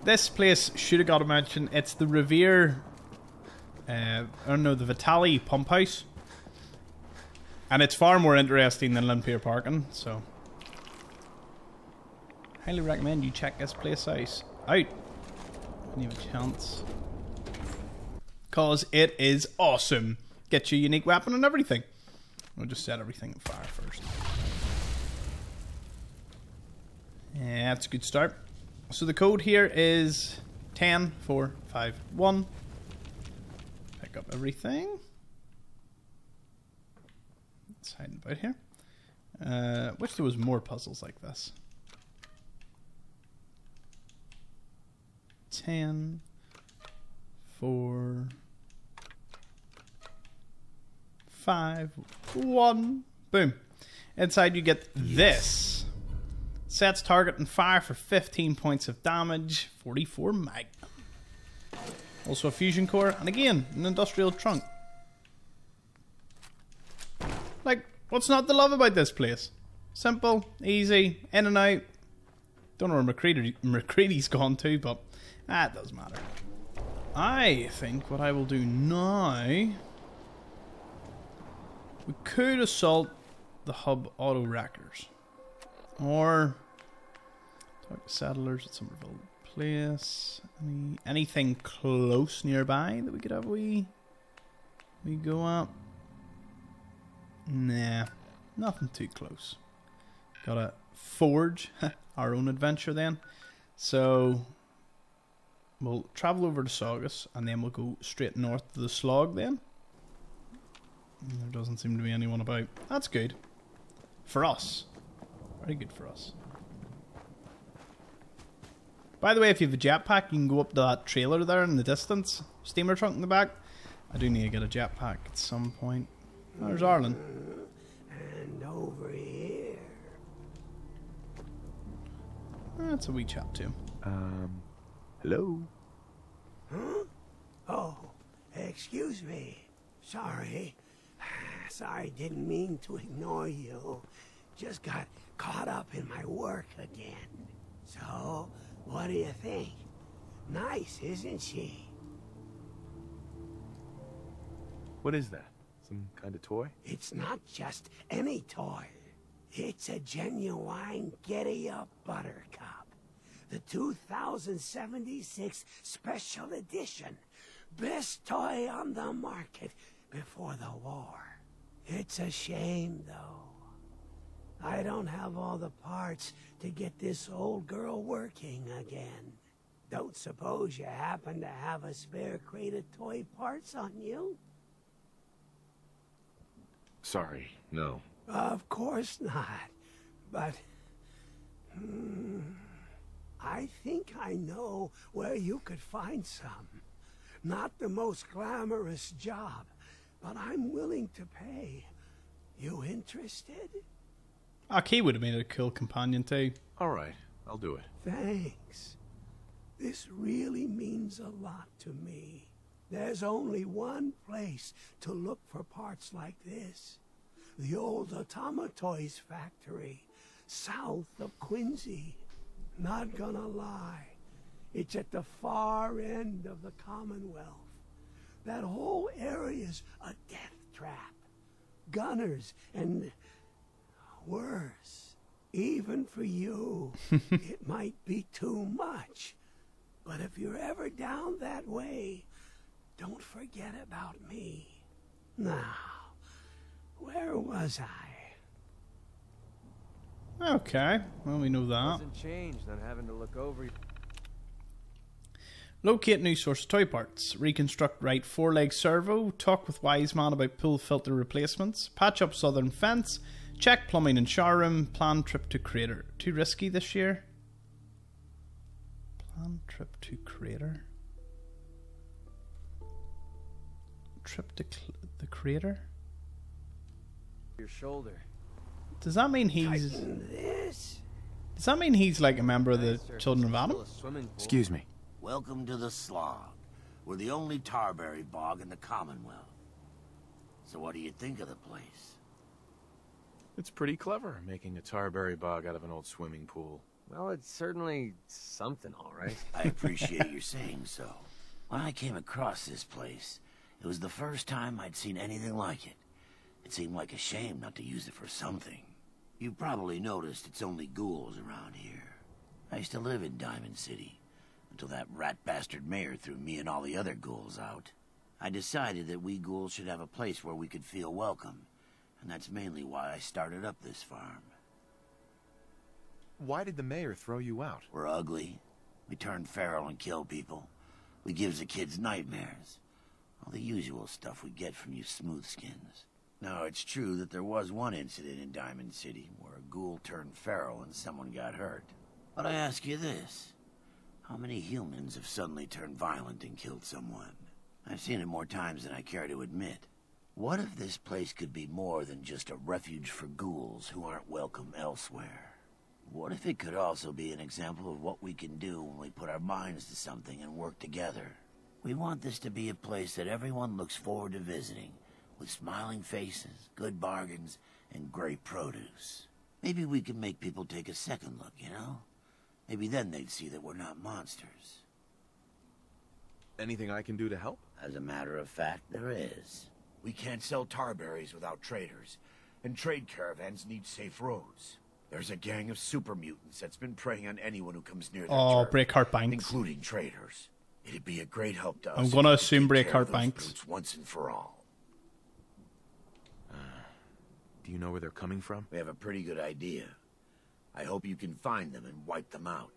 This place should have got a mention. It's the Revere... I don't know, the Vitali pump house, and it's far more interesting than Limpier parking, so highly recommend you check this place out. Don't have a chance, cause it is awesome. Get your unique weapon and everything. We'll just set everything on fire first. Yeah, that's a good start. So the code here is 10451. Up everything. Let's hide about here. Wish there was more puzzles like this. 10, four, five, one. Boom. Inside you get this. Sets target and fire for 15 points of damage. 44 Magnum. Also a fusion core, and again, an industrial trunk. Like, what's not to love about this place? Simple, easy, in and out. Don't know where MacCready's gone to, but that doesn't matter. I think what I will do now... we could assault the Hub Auto Wreckers. Or... talk to settlers at Somerville Place. Anything close nearby that we could have we go up? Nah, nothing too close. Gotta forge our own adventure then. So... we'll travel over to Saugus and then we'll go straight north to the Slog then. There doesn't seem to be anyone about. That's good. For us. Very good for us. By the way, if you have a jetpack, you can go up to that trailer there in the distance. Steamer trunk in the back. I do need to get a jetpack at some point. Oh, there's Arlen. And over here. That's a wee chat to him. Hello? Huh? Oh, excuse me. Sorry. Sorry, didn't mean to ignore you. Just got caught up in my work again. So, what do you think? Nice, isn't she? What is that? Some kind of toy? It's not just any toy. It's a genuine Giddy-up Buttercup. The 2076 Special Edition. Best toy on the market before the war. It's a shame, though. I don't have all the parts to get this old girl working again. Don't suppose you happen to have a spare crate of toy parts on you? Sorry, no. Of course not. But... I think I know where you could find some. Not the most glamorous job, but I'm willing to pay. You interested? Aki would have made a cool companion too. All right, I'll do it. Thanks. This really means a lot to me. There's only one place to look for parts like this. The old Automatoy's factory, south of Quincy. Not gonna lie, it's at the far end of the Commonwealth. That whole area's a death trap. Gunners and worse. Even for you, it might be too much. But if you're ever down that way, don't forget about me. Now, where was I? Okay, well we know that. Locate new source toy parts. Reconstruct right four-leg servo. Talk with wise man about pool filter replacements. Patch up southern fence. Check plumbing and shower room. Plan trip to crater. Too risky this year. Plan trip to crater. Trip to the crater. Your shoulder. Does that mean he's... does that mean he's like a member of the Children of Adam? Excuse me. Welcome to the Slog. We're the only Tarberry Bog in the Commonwealth. So what do you think of the place? It's pretty clever, making a Tarberry Bog out of an old swimming pool. Well, it's certainly something, all right. I appreciate your saying so. When I came across this place, it was the first time I'd seen anything like it. It seemed like a shame not to use it for something. You probably noticed it's only ghouls around here. I used to live in Diamond City, until that rat bastard mayor threw me and all the other ghouls out. I decided that we ghouls should have a place where we could feel welcome, and that's mainly why I started up this farm. Why did the mayor throw you out? We're ugly. We turn feral and kill people. We gives the kids nightmares. All the usual stuff we get from you smoothskins. Now, it's true that there was one incident in Diamond City where a ghoul turned feral and someone got hurt. But I ask you this. How many humans have suddenly turned violent and killed someone? I've seen it more times than I care to admit. What if this place could be more than just a refuge for ghouls who aren't welcome elsewhere? What if it could also be an example of what we can do when we put our minds to something and work together? We want this to be a place that everyone looks forward to visiting, with smiling faces, good bargains, and great produce. Maybe we can make people take a second look, you know? Maybe then they'd see that we're not monsters. Anything I can do to help? As a matter of fact, there is. We can't sell Tarberries without traders, and trade caravans need safe roads. There's a gang of super mutants that's been preying on anyone who comes near their turf, Breakheart Banks. Including traders. It'd be a great help to us. I'm gonna assume Breakheart Banks. Once and for all. Do you know where they're coming from? We have a pretty good idea. I hope you can find them and wipe them out.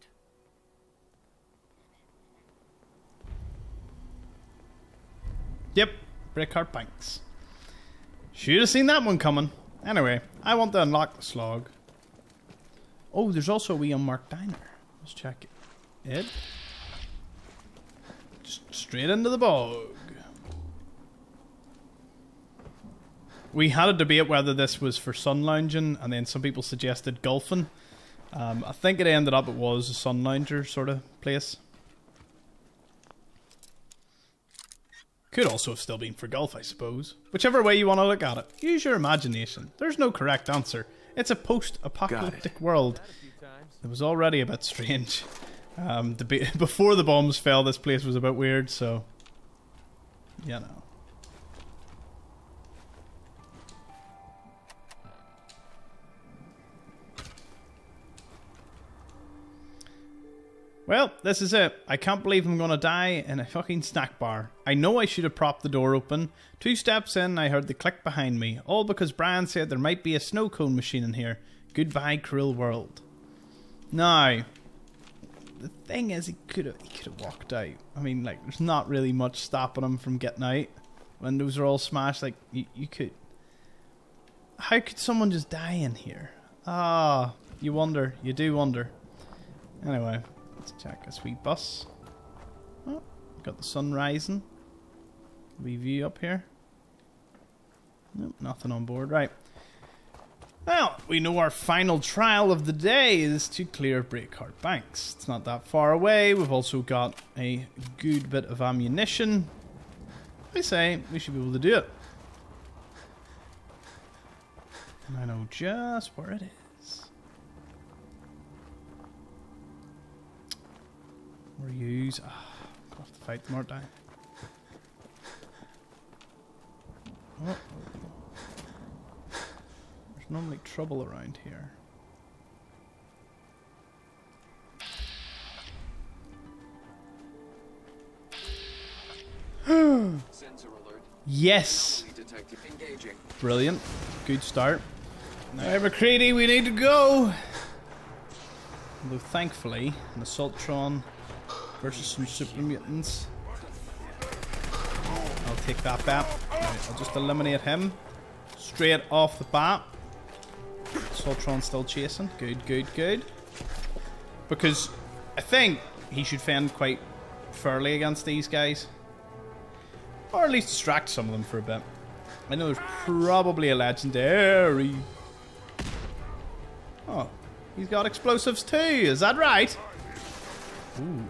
Yep, Breakheart Banks. Should have seen that one coming. Anyway, I want to unlock the slog. Oh, there's also a wee unmarked diner. Let's check it. Just straight into the bog. We had a debate whether this was for sun lounging, and then some people suggested golfing. I think it ended up it was a sun lounger sort of place. Could also have still been for golf, I suppose. Whichever way you want to look at it, use your imagination. There's no correct answer. It's a post-apocalyptic world. It was already a bit strange. Before the bombs fell, this place was a bit weird, so... You know. Well, this is it. I can't believe I'm gonna die in a fucking snack bar. I know I should have propped the door open. 2 steps in, I heard the click behind me. All because Brian said there might be a snow cone machine in here. Goodbye, cruel world. Now, the thing is, he could have walked out. I mean, like, there's not really much stopping him from getting out. Windows are all smashed. Like, you could... How could someone just die in here? Ah, you wonder. You do wonder. Anyway... Let's check a sweet bus. Oh, got the sun rising. We view up here. Nope, nothing on board. Right. Well, we know our final trial of the day is to clear Breakheart Banks. It's not that far away. We've also got a good bit of ammunition. I say we should be able to do it. And I know just where it is. Reuse. Ah, oh, have to fight them, aren't I? Oh. There's normally trouble around here. Sensor alert. Yes. Brilliant. Good start. Now, MacCready, we need to go. Although, thankfully, an Assaultron. Versus some super mutants. I'll take that bat. Right, I'll just eliminate him. Straight off the bat. Soltron's still chasing. Good, good, good. Because I think he should fend quite fairly against these guys. Or at least distract some of them for a bit. I know there's probably a legendary. Oh, he's got explosives too. Is that right? Ooh.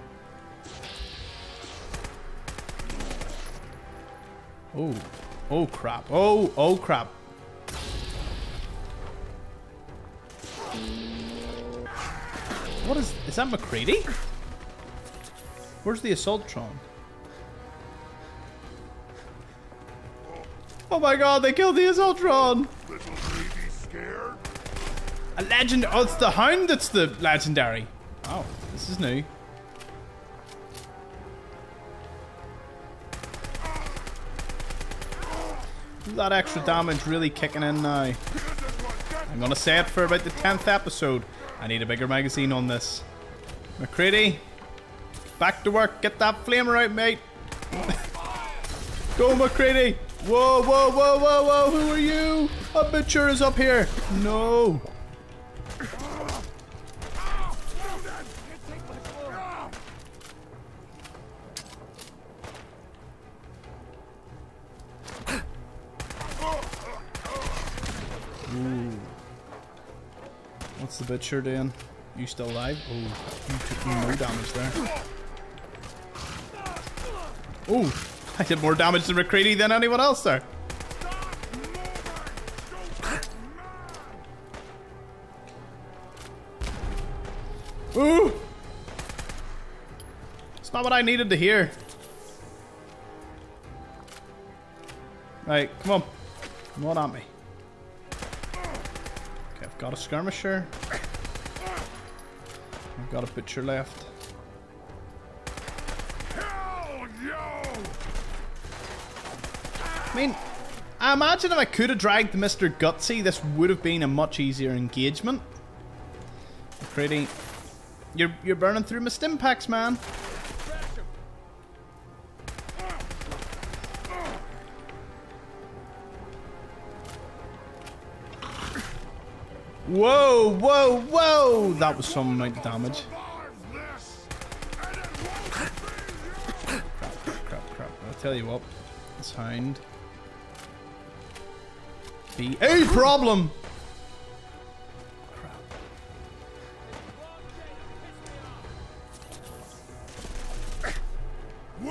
Oh, oh crap. Oh, oh crap. What is that MacCready? Where's the Assaultron? Oh my god, they killed the Assaultron! Little baby scared? A legend. Oh, it's the Hound that's the legendary. Oh, this is new. That extra damage really kicking in now. I'm gonna say it for about the 10th episode. I need a bigger magazine on this. MacCready, back to work. Get that flamer out, mate. Go, MacCready. Whoa, whoa, whoa, whoa, whoa. Who are you? A butcher is up here. No. Ooh. What's the butcher doing? You still alive? Oh, you took no damage there. Oh, I did more damage to MacCready than anyone else there. Ooh! It's not what I needed to hear. Right, come on. Come on at me. Okay, I've got a skirmisher. I've got a butcher left. I mean, I imagine if I could have dragged Mr. Gutsy, this would have been a much easier engagement. MacCready, you're burning through my stim packs, man. Whoa, whoa, whoa! That was some amount of damage. Crap. I'll tell you what, this hound. Be a problem! Crap. We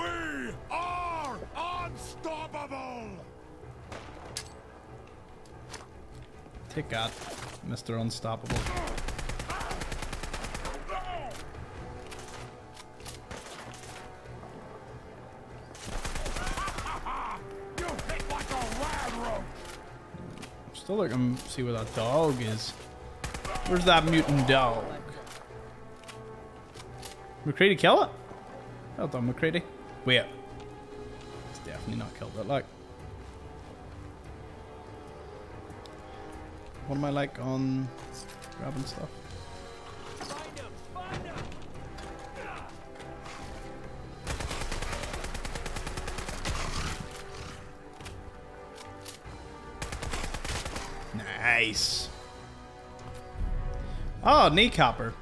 are unstoppable! Take that. Mr. Unstoppable. You hit like a railroad. I'm still looking to see where that dog is. Where's that mutant dog? MacCready, kill it? Well done, MacCready. Wait. It's definitely not killed it, like. What am I like on grabbing stuff? Find him. Nice. Oh, kneecopper.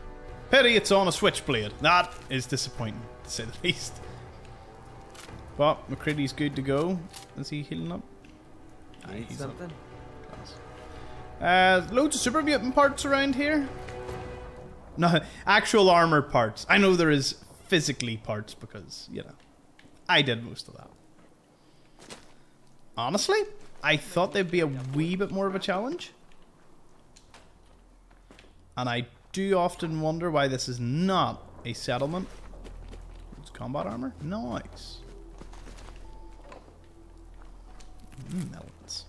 Pity it's on a switchblade. That is disappointing, to say the least. But MacCready's good to go. Is he healing up? He's something. Up. Loads of super mutant parts around here. No, actual armor parts. I know there is physically parts because, you know, I did most of that. Honestly, I thought there'd be a wee bit more of a challenge. And I do often wonder why this is not a settlement. It's combat armor. Nice. Melons.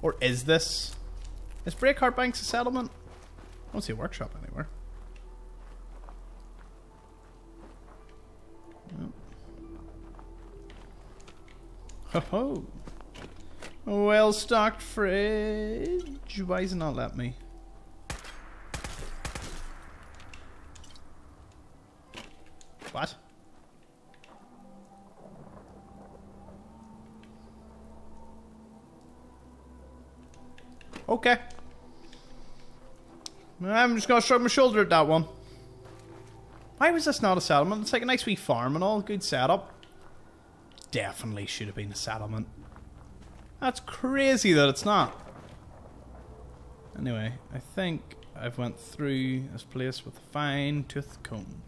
Or is this? Is Breakheart Banks a settlement? I don't see a workshop anywhere. No. Ho ho! Well stocked fridge. Why is it not let me? What? Okay. I'm just gonna shrug my shoulder at that one. Why was this not a settlement? It's like a nice wee farm and all, good setup. Definitely should have been a settlement. That's crazy that it's not. Anyway, I think I've went through this place with a fine tooth comb.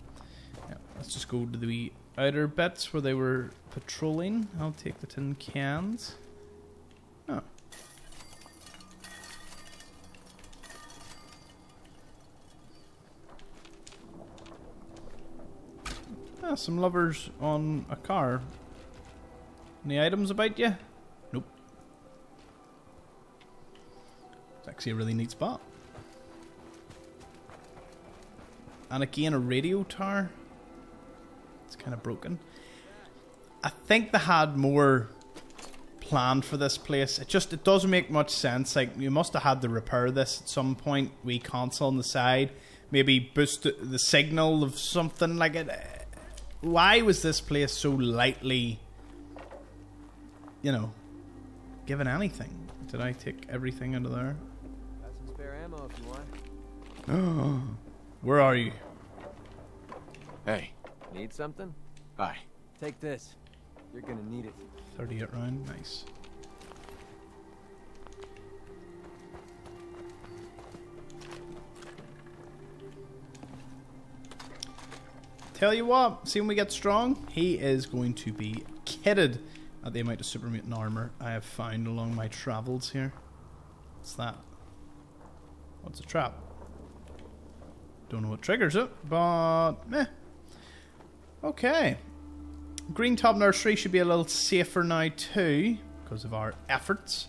Yeah, let's just go to the outer bits where they were patrolling. I'll take the tin cans. Oh. Some lovers on a car. Any items about you? Nope. It's actually a really neat spot. And again, a radio tower. It's kind of broken. I think they had more planned for this place. It doesn't make much sense. Like, you must have had to repair this at some point. Wee console on the side. Maybe boost the signal of something like it. Why was this place so lightly, you know, given anything? Did I take everything under there? Got some spare ammo if you want. Oh, where are you? Hey. Need something? Hi. Take this. You're gonna need it. 38 round, nice. Tell you what, see when we get strong, he is going to be kitted at the amount of super mutant armor I have found along my travels here. What's that? What's a trap? Don't know what triggers it, but meh. Okay. Green Top Nursery should be a little safer now too, because of our efforts.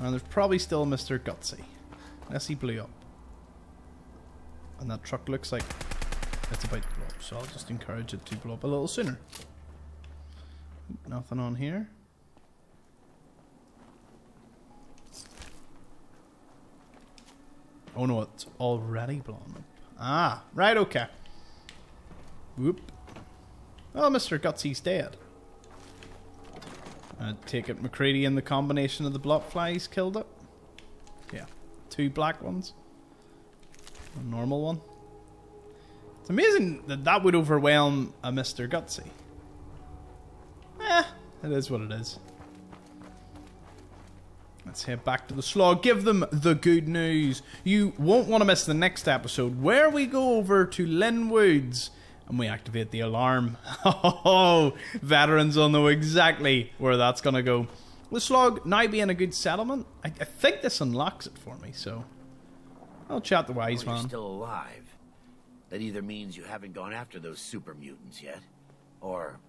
And there's probably still Mr. Gutsy. Unless he blew up. And that truck looks like it's about to blow up, so I'll just encourage it to blow up a little sooner. Nothing on here. Oh no, it's already blown up. Ah, right, okay. Whoop. Well, Mr. Gutsy's dead. I take it MacCready and the combination of the block flies killed it. Yeah, two black ones. A normal one. It's amazing that that would overwhelm a Mr. Gutsy. Eh, it is what it is. Let's head back to the Slog. Give them the good news. You won't want to miss the next episode where we go over to Linwood's and we activate the alarm. Oh, veterans will know exactly where that's going to go. The Slog now being a good settlement. I think this unlocks it for me, so I'll chat the wise man. You're still alive. That either means you haven't gone after those super mutants yet, or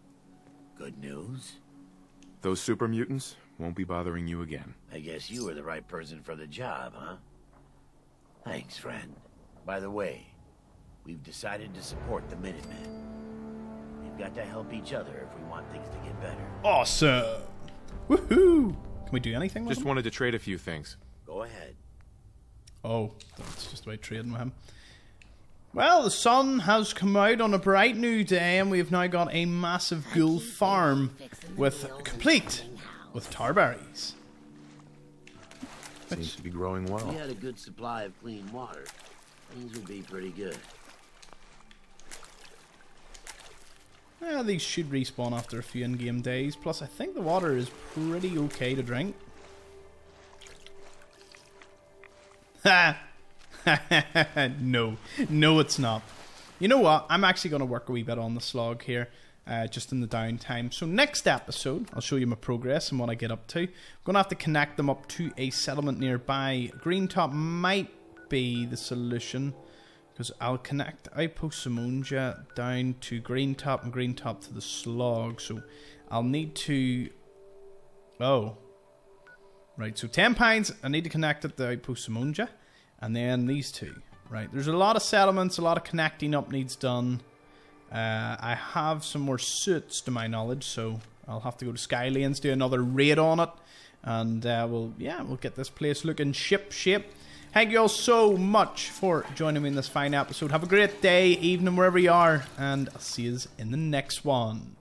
good news. Those super mutants won't be bothering you again. I guess you were the right person for the job, huh? Thanks, friend. By the way, we've decided to support the Minutemen. We've got to help each other if we want things to get better. Awesome! Woohoo! Can we do anything with him? Just wanted to trade a few things. Go ahead. Oh, that's just about trading with him. Well, the sun has come out on a bright new day and we've now got a massive ghoul farm complete with tarberries. Seems to be growing well. If we had a good supply of clean water, things would be pretty good. Yeah, these should respawn after a few in-game days, plus I think the water is pretty okay to drink. Ha! No, it's not. You know what? I'm actually going to work a wee bit on the Slog here, just in the downtime. So next episode, I'll show you my progress and what I get up to. I'm going to have to connect them up to a settlement nearby. Green Top might be the solution, because I'll connect Outpost Simonja down to Green Top and Green Top to the Slog. So I'll need to... Oh. Right, so £10, I need to connect at the Outpost Simonja. And then these two, right? There's a lot of settlements, a lot of connecting up needs done. I have some more suits to my knowledge, so I'll have to go to Skylands, do another raid on it. And we'll get this place looking ship shape. Thank you all so much for joining me in this fine episode. Have a great day, evening, wherever you are. And I'll see you in the next one.